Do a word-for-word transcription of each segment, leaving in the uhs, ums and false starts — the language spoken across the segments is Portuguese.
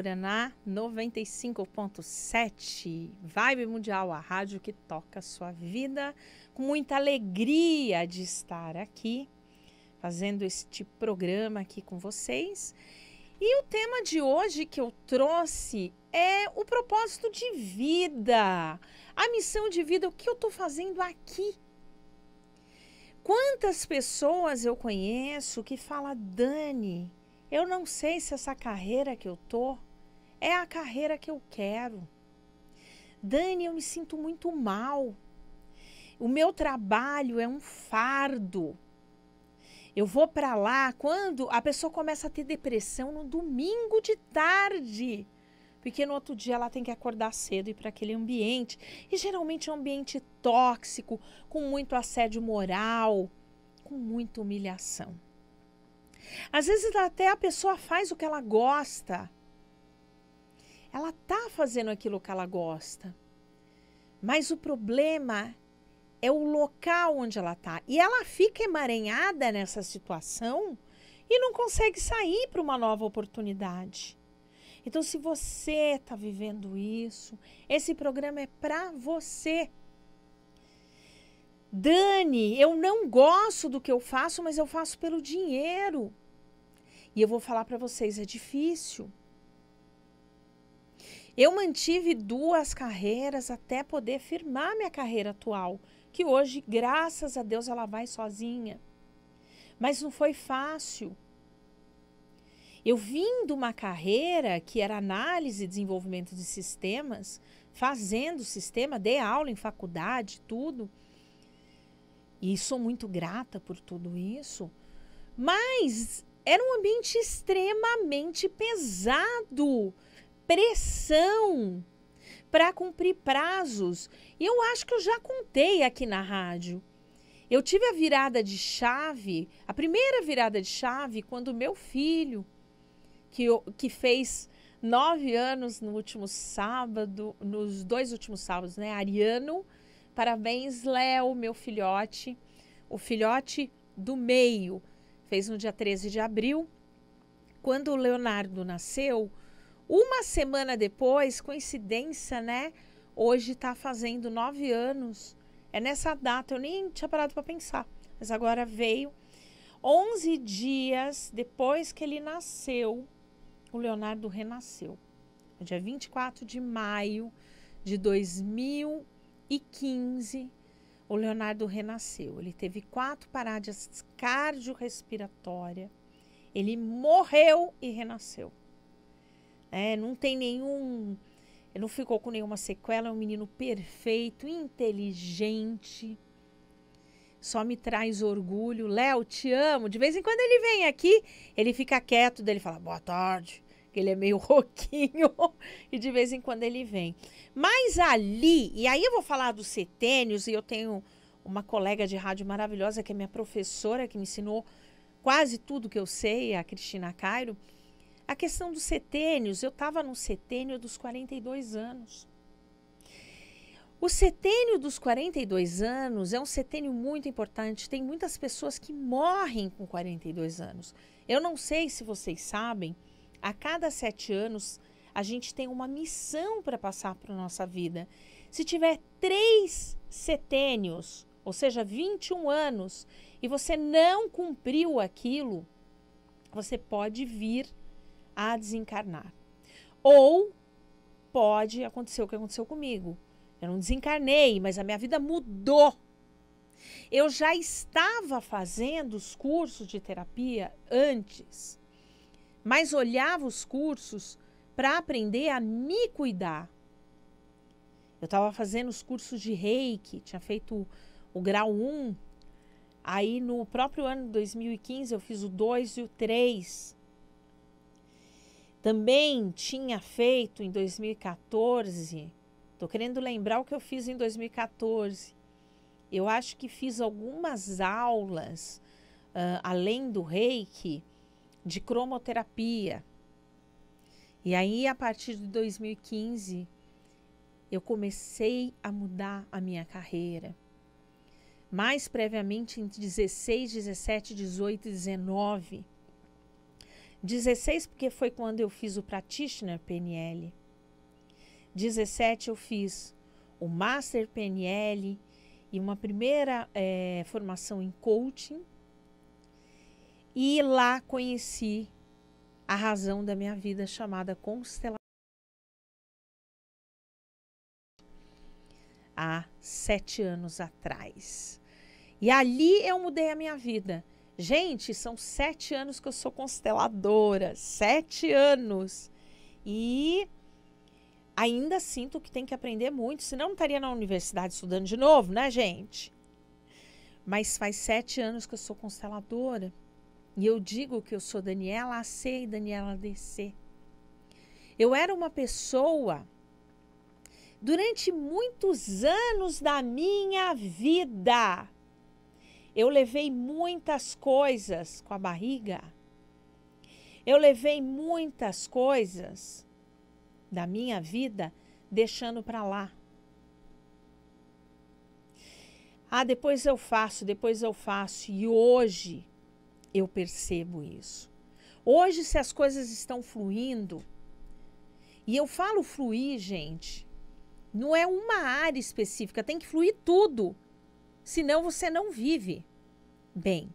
Curaná noventa e cinco ponto sete, Vibe Mundial, a rádio que toca a sua vida. Com muita alegria de estar aqui, fazendo este programa aqui com vocês. E o tema de hoje que eu trouxe é o propósito de vida, a missão de vida, o que eu estou fazendo aqui. Quantas pessoas eu conheço que fala, Dani, eu não sei se essa carreira que eu tô é a carreira que eu quero. Dani, eu me sinto muito mal. O meu trabalho é um fardo. Eu vou para lá quando a pessoa começa a ter depressão no domingo de tarde. Porque no outro dia ela tem que acordar cedo e ir para aquele ambiente. E geralmente é um ambiente tóxico, com muito assédio moral, com muita humilhação. Às vezes até a pessoa faz o que ela gosta. Ela tá fazendo aquilo que ela gosta. Mas o problema é o local onde ela tá. E ela fica emaranhada nessa situação e não consegue sair para uma nova oportunidade. Então, se você está vivendo isso, esse programa é para você. Dani, eu não gosto do que eu faço, mas eu faço pelo dinheiro. E eu vou falar para vocês, é difícil. Eu mantive duas carreiras até poder firmar minha carreira atual, que hoje, graças a Deus, ela vai sozinha. Mas não foi fácil. Eu vim de uma carreira que era análise e desenvolvimento de sistemas, fazendo sistema, dei aula em faculdade, tudo. E sou muito grata por tudo isso, mas era um ambiente extremamente pesado, pressão para cumprir prazos. E eu acho que eu já contei aqui na rádio. Eu tive a virada de chave, a primeira virada de chave, quando meu filho, que, eu, que fez nove anos no último sábado, nos dois últimos sábados, né, Ariano, parabéns, Léo, meu filhote. O filhote do meio fez no dia treze de abril. Quando o Leonardo nasceu, uma semana depois, coincidência, né? Hoje está fazendo nove anos. É nessa data, eu nem tinha parado para pensar. Mas agora veio. Onze dias depois que ele nasceu, o Leonardo renasceu. No dia vinte e quatro de maio de dois mil e quinze, o Leonardo renasceu. Ele teve quatro paradas cardiorrespiratórias. Ele morreu e renasceu. É, não tem nenhum... Ele não ficou com nenhuma sequela. É um menino perfeito, inteligente. Só me traz orgulho. Léo, te amo. De vez em quando ele vem aqui, ele fica quieto. Daí ele fala, boa tarde. Que ele é meio rouquinho e de vez em quando ele vem. Mas ali, e aí eu vou falar dos setênios, e eu tenho uma colega de rádio maravilhosa, que é minha professora, que me ensinou quase tudo que eu sei, a Cristina Cairo. A questão dos setênios, eu estava no setênio dos quarenta e dois anos. O setênio dos quarenta e dois anos é um setênio muito importante. Tem muitas pessoas que morrem com quarenta e dois anos. Eu não sei se vocês sabem, a cada sete anos, a gente tem uma missão para passar para a nossa vida. Se tiver três setênios, ou seja, vinte e um anos, e você não cumpriu aquilo, você pode vir a desencarnar. Ou pode acontecer o que aconteceu comigo. Eu não desencarnei, mas a minha vida mudou. Eu já estava fazendo os cursos de terapia antes, mas olhava os cursos para aprender a me cuidar. Eu estava fazendo os cursos de reiki, tinha feito o grau um. Aí, no próprio ano de dois mil e quinze, eu fiz o dois e o três. Também tinha feito em dois mil e quatorze. Estou querendo lembrar o que eu fiz em dois mil e quatorze. Eu acho que fiz algumas aulas, uh, além do reiki, de cromoterapia. E aí, a partir de dois mil e quinze, eu comecei a mudar a minha carreira. Mais previamente, em dezesseis, dezessete, dezoito e dezenove, dezesseis, porque foi quando eu fiz o Practitioner P N L. dezessete, eu fiz o Master P N L e uma primeira é, formação em coaching. E lá conheci a razão da minha vida, chamada constelação. Há sete anos atrás. E ali eu mudei a minha vida. Gente, são sete anos que eu sou consteladora. Sete anos. E ainda sinto que tem que aprender muito. Senão não estaria na universidade estudando de novo, né, gente? Mas faz sete anos que eu sou consteladora. E eu digo que eu sou Daniela A C e Daniela D C. Eu era uma pessoa... Durante muitos anos da minha vida, eu levei muitas coisas com a barriga. Eu levei muitas coisas da minha vida, deixando para lá. Ah, depois eu faço, depois eu faço. E hoje eu percebo isso. Hoje, se as coisas estão fluindo, e eu falo fluir, gente... Não é uma área específica, tem que fluir tudo, senão você não vive bem.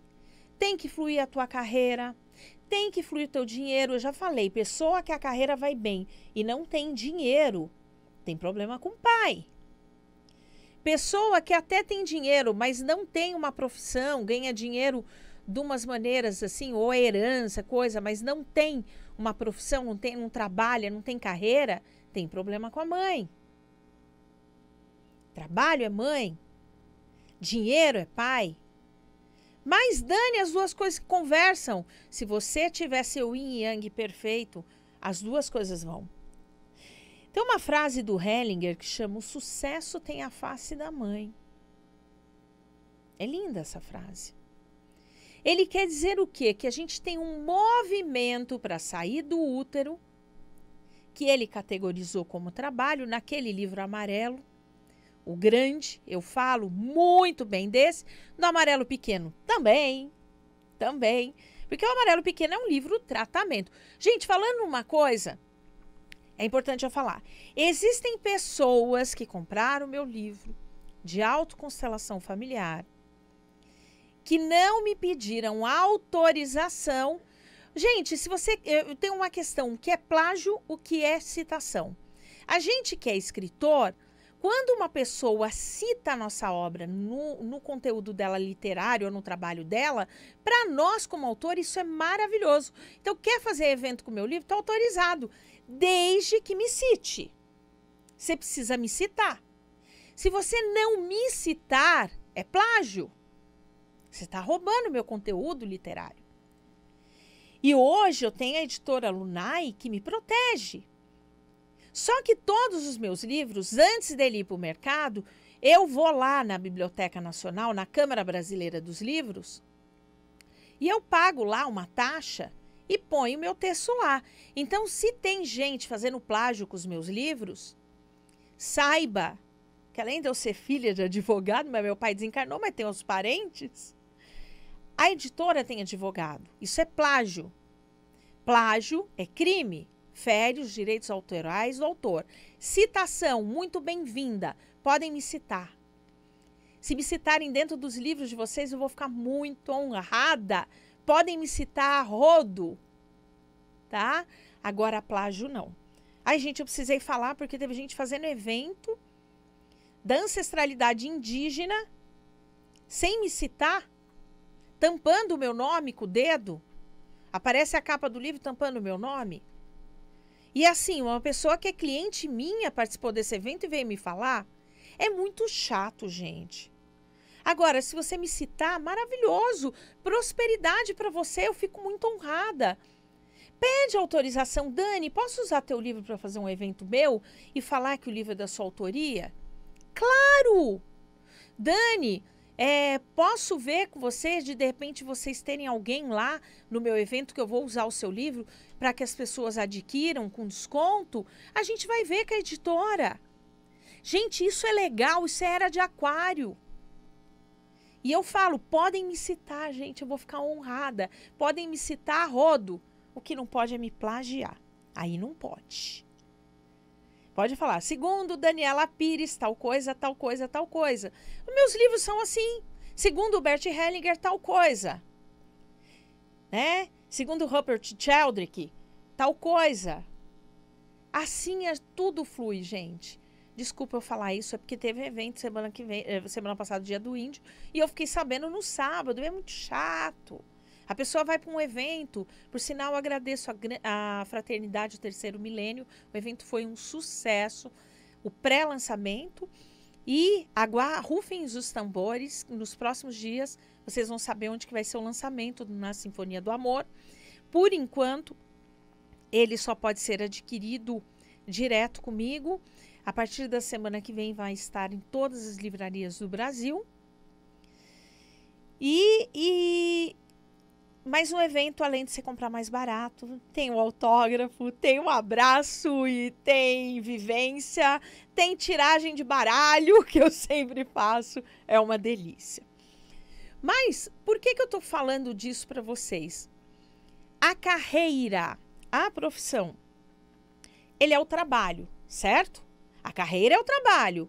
Tem que fluir a tua carreira, tem que fluir o teu dinheiro. Eu já falei, pessoa que a carreira vai bem e não tem dinheiro, tem problema com o pai. Pessoa que até tem dinheiro, mas não tem uma profissão, ganha dinheiro de umas maneiras assim, ou herança, coisa, mas não tem uma profissão, não tem, não trabalha, não tem carreira, tem problema com a mãe. Trabalho é mãe, dinheiro é pai. Mas dane as duas coisas que conversam. Se você tiver seu yin e yang perfeito, as duas coisas vão. Tem uma frase do Hellinger que chama: o sucesso tem a face da mãe. É linda essa frase. Ele quer dizer o quê? Que a gente tem um movimento para sair do útero, que ele categorizou como trabalho naquele livro amarelo. O grande, eu falo muito bem desse. No amarelo pequeno, também. Também. Porque o amarelo pequeno é um livro tratamento. Gente, falando uma coisa, é importante eu falar. Existem pessoas que compraram o meu livro de autoconstelação familiar que não me pediram autorização. Gente, se você... Eu tenho uma questão. O que é plágio? O que é citação? A gente que é escritor... Quando uma pessoa cita a nossa obra no, no conteúdo dela literário ou no trabalho dela, para nós como autor isso é maravilhoso. Então, quer fazer evento com o meu livro? Está autorizado, desde que me cite. Você precisa me citar. Se você não me citar, é plágio. Você está roubando o meu conteúdo literário. E hoje eu tenho a editora Lunai que me protege. Só que todos os meus livros, antes dele ir para o mercado, eu vou lá na Biblioteca Nacional, na Câmara Brasileira dos Livros, e eu pago lá uma taxa e ponho o meu texto lá. Então, se tem gente fazendo plágio com os meus livros, saiba que, além de eu ser filha de advogado, mas meu pai desencarnou, mas tem os parentes, a editora tem advogado. Isso é plágio. Plágio é crime. Fere os direitos autorais do autor. Citação, muito bem-vinda. Podem me citar. Se me citarem dentro dos livros de vocês, eu vou ficar muito honrada. Podem me citar a rodo. Tá? Agora, plágio, não. Ai, gente, eu precisei falar porque teve gente fazendo evento da ancestralidade indígena sem me citar, tampando o meu nome com o dedo. Aparece a capa do livro tampando o meu nome. E assim, uma pessoa que é cliente minha participou desse evento e veio me falar, é muito chato, gente. Agora, se você me citar, maravilhoso, prosperidade para você, eu fico muito honrada. Pede autorização, Dani, posso usar teu livro para fazer um evento meu e falar que o livro é da sua autoria? Claro! Dani, é, posso ver com vocês, de, de repente vocês terem alguém lá no meu evento que eu vou usar o seu livro para que as pessoas adquiram com desconto? A gente vai ver com a editora. Gente, isso é legal, isso é era de aquário. E eu falo, podem me citar, gente, eu vou ficar honrada. Podem me citar a rodo. O que não pode é me plagiar. Aí não pode. Pode falar, segundo Daniela Pires, tal coisa, tal coisa, tal coisa. Os meus livros são assim. Segundo Bert Hellinger, tal coisa. Né? Segundo Rupert Childrick, tal coisa. Assim é, tudo flui, gente. Desculpa eu falar isso, é porque teve evento semana, que vem, semana passada, dia do índio, e eu fiquei sabendo no sábado, é muito chato. A pessoa vai para um evento, por sinal, eu agradeço a, a Fraternidade do Terceiro Milênio, o evento foi um sucesso, o pré-lançamento, e agora, rufem os tambores, nos próximos dias, vocês vão saber onde que vai ser o lançamento na Sinfonia do Amor. Por enquanto, ele só pode ser adquirido direto comigo. A partir da semana que vem vai estar em todas as livrarias do Brasil. E, e mais um evento, além de você comprar mais barato, tem o autógrafo, tem o abraço e tem vivência, tem tiragem de baralho, que eu sempre faço, é uma delícia. Mas por que que eu tô falando disso para vocês? A carreira, a profissão, ele é o trabalho, certo? A carreira é o trabalho.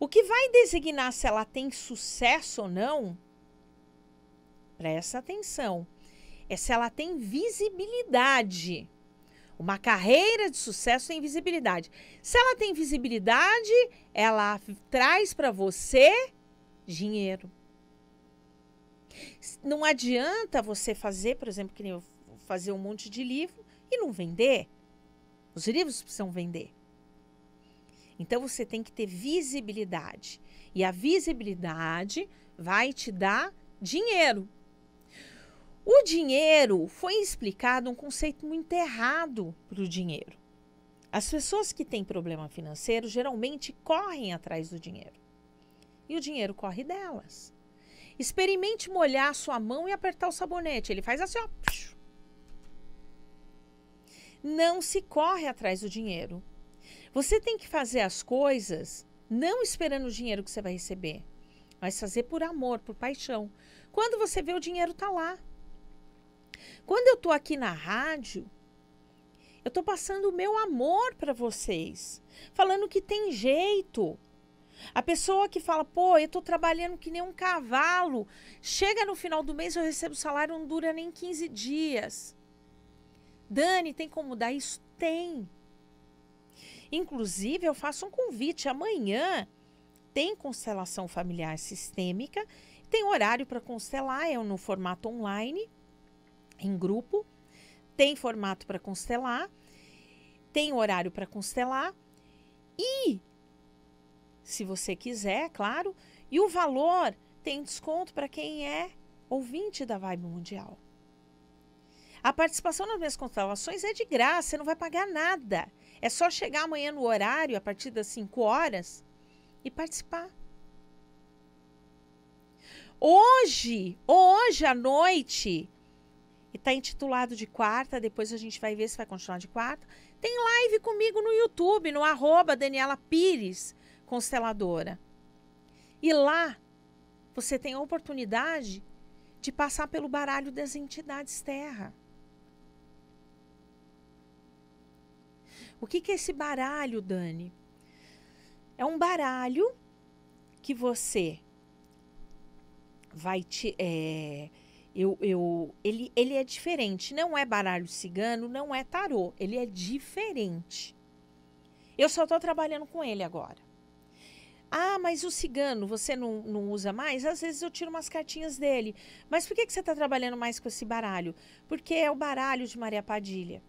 O que vai designar se ela tem sucesso ou não, presta atenção, é se ela tem visibilidade. Uma carreira de sucesso tem visibilidade. Se ela tem visibilidade, ela traz para você dinheiro. Não adianta você fazer, por exemplo, que nem eu, fazer um monte de livro e não vender. Os livros precisam vender. Então, você tem que ter visibilidade. E a visibilidade vai te dar dinheiro. O dinheiro, foi explicado um conceito muito errado para o dinheiro. As pessoas que têm problema financeiro geralmente correm atrás do dinheiro. E o dinheiro corre delas. Experimente molhar a sua mão e apertar o sabonete. Ele faz assim, ó. Não se corre atrás do dinheiro. Você tem que fazer as coisas não esperando o dinheiro que você vai receber, mas fazer por amor, por paixão. Quando você vê, o dinheiro tá lá. Quando eu tô aqui na rádio, eu tô passando o meu amor para vocês, falando que tem jeito. A pessoa que fala, pô, eu tô trabalhando que nem um cavalo, chega no final do mês, eu recebo salário, não dura nem quinze dias. Dani, tem como mudar isso? Tem. Inclusive, eu faço um convite. Amanhã tem constelação familiar sistêmica. Tem horário para constelar, é no formato online, em grupo. Tem formato para constelar. Tem horário para constelar. E, se você quiser, claro. E o valor tem desconto para quem é ouvinte da Vibe Mundial. A participação nas minhas constelações é de graça, você não vai pagar nada. É só chegar amanhã no horário, a partir das cinco horas, e participar. Hoje, hoje à noite, e tá intitulado de quarta, depois a gente vai ver se vai continuar de quarta, tem live comigo no YouTube, no arroba Daniela Pires, consteladora. E lá, você tem a oportunidade de passar pelo baralho das entidades terra. O que que é esse baralho, Dani? É um baralho que você vai te... É, eu, eu, ele, ele é diferente. Não é baralho cigano, não é tarô. Ele é diferente. Eu só estou trabalhando com ele agora. Ah, mas o cigano, você não, não usa mais? Às vezes eu tiro umas cartinhas dele. Mas por que que você está trabalhando mais com esse baralho? Porque é o baralho de Maria Padilha,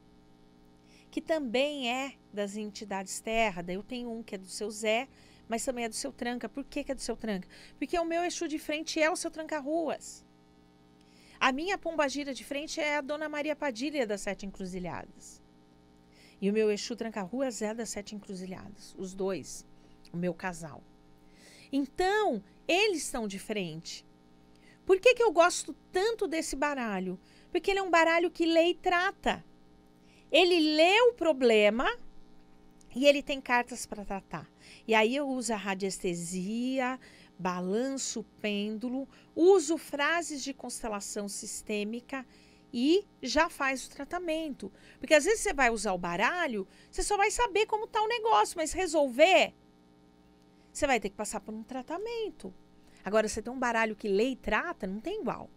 que também é das entidades terra. Daí eu tenho um que é do seu Zé, mas também é do seu Tranca. Por que que é do seu Tranca? Porque o meu Exu de frente é o seu Tranca-Ruas. A minha pombagira de frente é a Dona Maria Padilha das Sete Encruzilhadas. E o meu Exu Tranca-Ruas é das Sete Encruzilhadas. Os dois, o meu casal. Então, eles estão de frente. Por que que eu gosto tanto desse baralho? Porque ele é um baralho que lê e trata. Ele lê o problema e ele tem cartas para tratar. E aí eu uso a radiestesia, balanço o pêndulo, uso frases de constelação sistêmica e já faz o tratamento. Porque às vezes você vai usar o baralho, você só vai saber como tá o negócio, mas resolver, você vai ter que passar por um tratamento. Agora, você tem um baralho que lê e trata, não tem igual.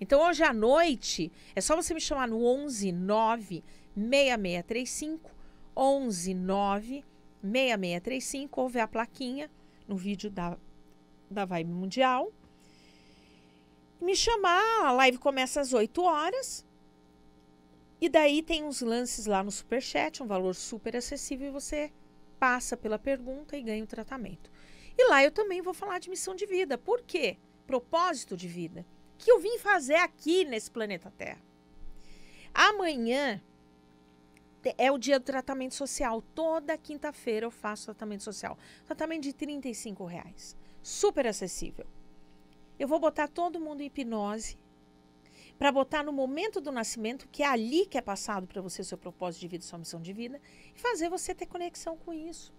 Então, hoje à noite, é só você me chamar no onze nove seis seis três cinco, onze nove seis seis três cinco, ou ver a plaquinha no vídeo da, da Vibe Mundial. Me chamar, a live começa às oito horas, e daí tem uns lances lá no Superchat, um valor super acessível, e você passa pela pergunta e ganha o tratamento. E lá eu também vou falar de missão de vida. Por quê? Propósito de vida. O que eu vim fazer aqui nesse planeta Terra? Amanhã é o dia do tratamento social. Toda quinta-feira eu faço tratamento social. Tratamento de trinta e cinco reais. Super acessível. Eu vou botar todo mundo em hipnose para botar no momento do nascimento, que é ali que é passado para você seu propósito de vida, sua missão de vida, e fazer você ter conexão com isso.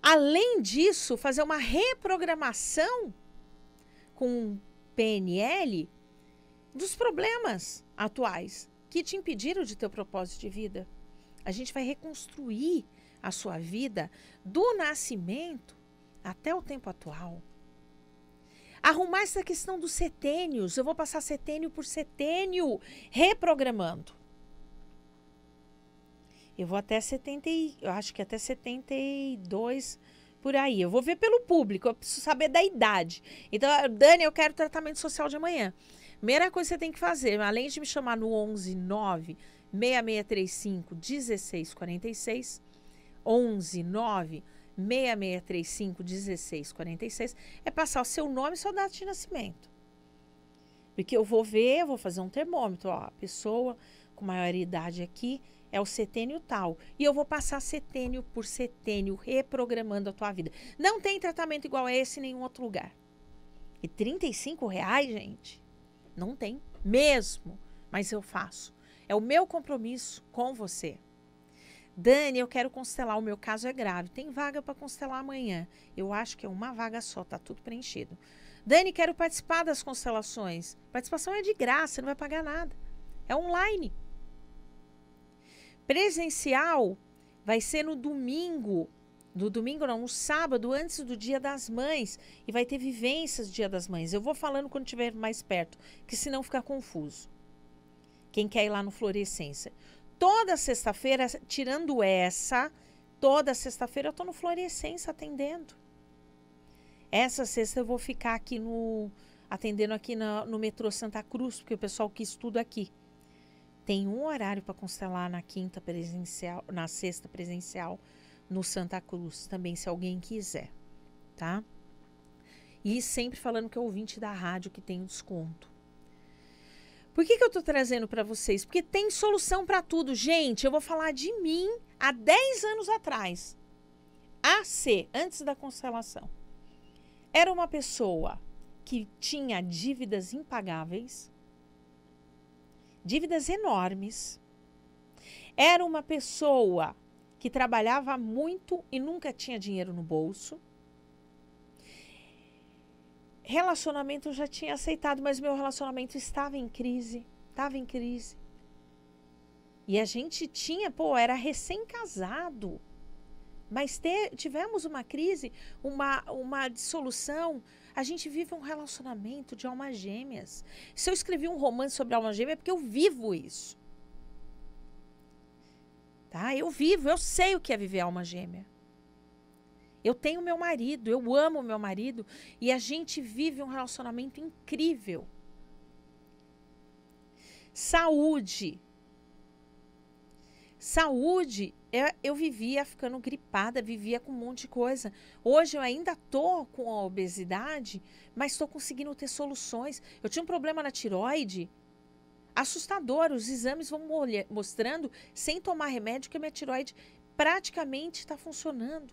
Além disso, fazer uma reprogramação com P N L dos problemas atuais que te impediram de ter o propósito de vida. A gente vai reconstruir a sua vida do nascimento até o tempo atual. Arrumar essa questão dos setênios. Eu vou passar setênio por setênio, reprogramando. Eu vou até setenta, eu acho que até setenta e dois, por aí. Eu vou ver pelo público, eu preciso saber da idade. Então, Dani, eu quero tratamento social de amanhã. Primeira coisa que você tem que fazer, além de me chamar no onze nove seis seis três cinco um seis quatro seis, onze nove seis seis três cinco um seis quatro seis, é passar o seu nome e sua data de nascimento. Porque eu vou ver, eu vou fazer um termômetro, ó, a pessoa com maior idade aqui é o setênio tal. E eu vou passar setênio por setênio, reprogramando a tua vida. Não tem tratamento igual a esse em nenhum outro lugar. E trinta e cinco reais, gente, não tem mesmo. Mas eu faço. É o meu compromisso com você. Dani, eu quero constelar, o meu caso é grave. Tem vaga para constelar amanhã. Eu acho que é uma vaga só, tá tudo preenchido. Dani, quero participar das constelações. Participação é de graça, você não vai pagar nada. É online. Presencial vai ser no domingo, no domingo não, no sábado, antes do Dia das Mães, e vai ter vivências do Dia das Mães. Eu vou falando quando estiver mais perto, que senão fica confuso. Quem quer ir lá no Florescência. Toda sexta-feira, tirando essa, toda sexta-feira eu estou no Florescência atendendo. Essa sexta eu vou ficar aqui no, atendendo aqui no, no metrô Santa Cruz, porque o pessoal que estuda aqui. Tem um horário para constelar na quinta presencial, na sexta presencial no Santa Cruz também, se alguém quiser, tá? E sempre falando que é ouvinte da rádio, que tem um desconto. Por que que eu tô trazendo para vocês? Porque tem solução para tudo, gente. Eu vou falar de mim há dez anos atrás. A C, antes da constelação. Era uma pessoa que tinha dívidas impagáveis. Dívidas enormes. Era uma pessoa que trabalhava muito e nunca tinha dinheiro no bolso. Relacionamento eu já tinha aceitado, mas meu relacionamento estava em crise. Estava em crise. E a gente tinha, pô, era recém-casado. Mas te, tivemos uma crise, uma, uma dissolução. A gente vive um relacionamento de almas gêmeas. Se eu escrevi um romance sobre alma gêmea é porque eu vivo isso. Tá? Eu vivo, eu sei o que é viver alma gêmea. Eu tenho meu marido, eu amo meu marido. E a gente vive um relacionamento incrível. Saúde. Saúde, eu vivia ficando gripada, vivia com um monte de coisa. Hoje eu ainda tô com a obesidade, mas tô conseguindo ter soluções. Eu tinha um problema na tireoide, assustador. Os exames vão mostrando, sem tomar remédio, que a minha tireoide praticamente está funcionando.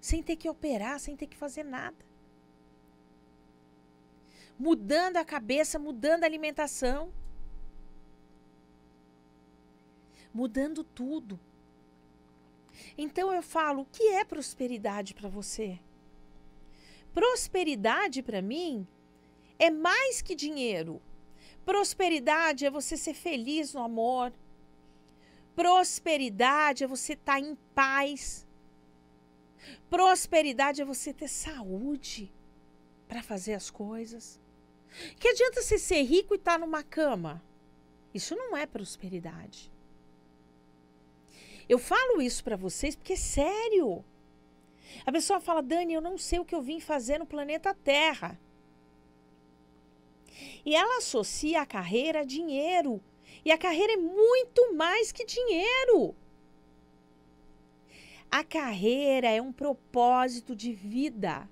Sem ter que operar, sem ter que fazer nada. Mudando a cabeça, mudando a alimentação. Mudando tudo. Então eu falo, o que é prosperidade para você? Prosperidade para mim é mais que dinheiro. Prosperidade é você ser feliz no amor. Prosperidade é você estar em paz. Prosperidade é você ter saúde para fazer as coisas. Que adianta você ser rico e estar numa cama? Isso não é prosperidade. Eu falo isso para vocês porque é sério. A pessoa fala, Dani, eu não sei o que eu vim fazer no planeta Terra. E ela associa a carreira a dinheiro. E a carreira é muito mais que dinheiro. A carreira é um propósito de vida.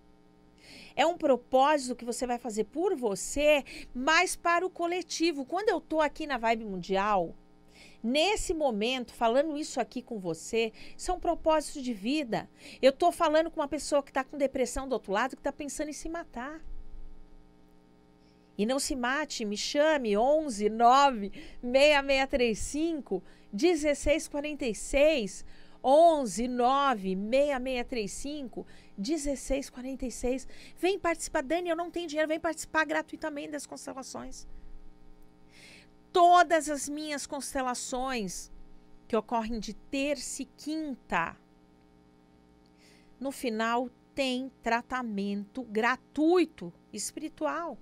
É um propósito que você vai fazer por você, mas para o coletivo. Quando eu estou aqui na Vibe Mundial, nesse momento, falando isso aqui com você, isso é um propósito de vida. Eu estou falando com uma pessoa que está com depressão do outro lado, que está pensando em se matar. E não se mate, me chame onze nove seis seis três cinco um seis quatro seis, onze nove seis seis três cinco um seis quatro seis. Vem participar, Dani, eu não tenho dinheiro, vem participar gratuitamente das constelações. Todas as minhas constelações que ocorrem de terça e quinta, no final tem tratamento gratuito espiritual.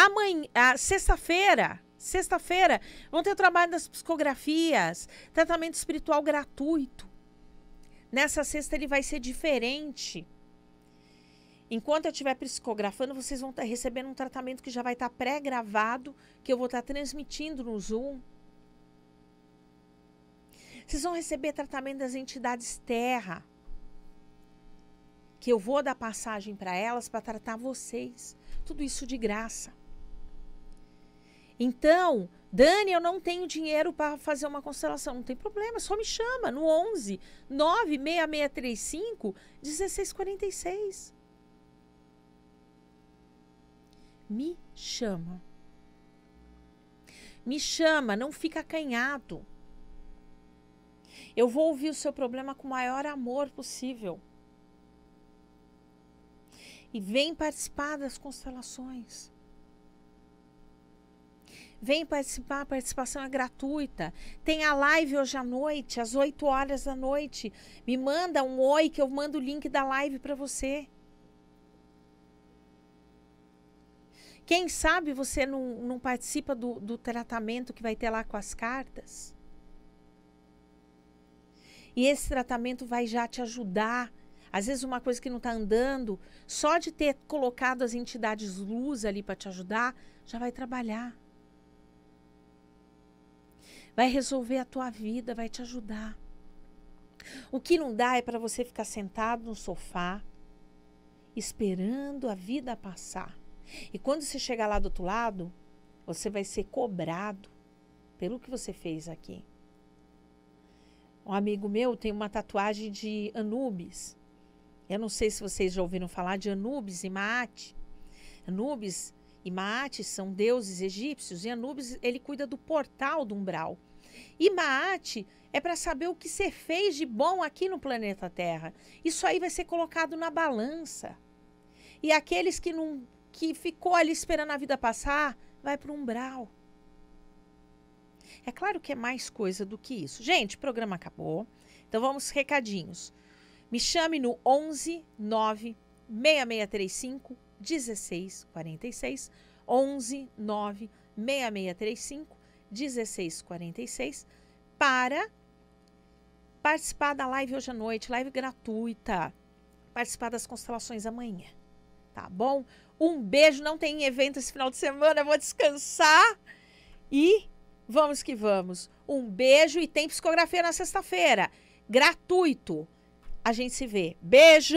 Amanhã, sexta-feira, sexta-feira, vão ter o trabalho das psicografias, tratamento espiritual gratuito. Nessa sexta ele vai ser diferente. Enquanto eu estiver psicografando, vocês vão estar recebendo um tratamento que já vai estar pré-gravado, que eu vou estar transmitindo no Zoom. Vocês vão receber tratamento das entidades terra, que eu vou dar passagem para elas para tratar vocês. Tudo isso de graça. Então, Dani, eu não tenho dinheiro para fazer uma constelação. Não tem problema, só me chama no onze nove seis seis três cinco um seis quatro seis. Me chama. Me chama, não fica acanhado. Eu vou ouvir o seu problema com o maior amor possível. E vem participar das constelações. Vem participar, a participação é gratuita. Tem a live hoje à noite, às oito horas da noite. Me manda um oi que eu mando o link da live para você. Quem sabe você não, não participa do, do tratamento que vai ter lá com as cartas? E esse tratamento vai já te ajudar. Às vezes uma coisa que não está andando, só de ter colocado as entidades luz ali para te ajudar, já vai trabalhar. Vai resolver a tua vida, vai te ajudar. O que não dá é para você ficar sentado no sofá, esperando a vida passar. E quando você chegar lá do outro lado, você vai ser cobrado pelo que você fez aqui. Um amigo meu tem uma tatuagem de Anubis. Eu não sei se vocês já ouviram falar de Anubis e Maate. Anubis e Maate são deuses egípcios. E Anubis, ele cuida do portal do umbral. E Maate é para saber o que você fez de bom aqui no planeta Terra. Isso aí vai ser colocado na balança. E aqueles que, não, que ficou ali esperando a vida passar, vai para o umbral. É claro que é mais coisa do que isso. Gente, o programa acabou. Então vamos recadinhos. Me chame no onze nove seis seis três cinco um seis quatro seis, onze nove seis seis três cinco um seis quatro seis, para participar da live hoje à noite, live gratuita, participar das constelações amanhã, tá bom? Um beijo, não tem evento esse final de semana, eu vou descansar e vamos que vamos. Um beijo e tem psicografia na sexta-feira, gratuito. A gente se vê. Beijo!